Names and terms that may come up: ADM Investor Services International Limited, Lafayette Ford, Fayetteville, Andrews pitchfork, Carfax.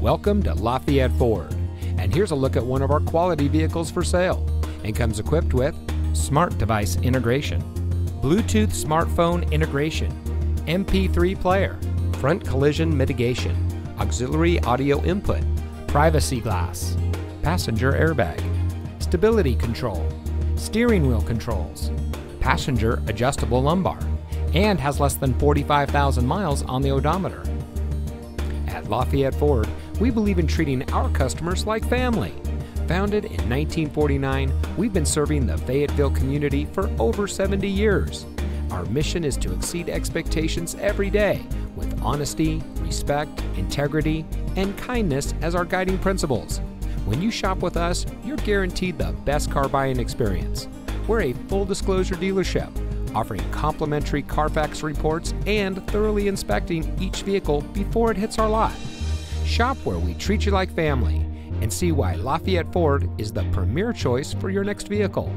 Welcome to Lafayette Ford, and here's a look at one of our quality vehicles for sale, and comes equipped with smart device integration, Bluetooth smartphone integration, MP3 player, front collision mitigation, auxiliary audio input, privacy glass, passenger airbag, stability control, steering wheel controls, passenger adjustable lumbar, and has less than 45,000 miles on the odometer. At Lafayette Ford, we believe in treating our customers like family. Founded in 1949, we've been serving the Fayetteville community for over 70 years. Our mission is to exceed expectations every day with honesty, respect, integrity, and kindness as our guiding principles. When you shop with us, you're guaranteed the best car buying experience. We're a full disclosure dealership, offering complimentary Carfax reports and thoroughly inspecting each vehicle before it hits our lot. Shop where we treat you like family and see why Lafayette Ford is the premier choice for your next vehicle.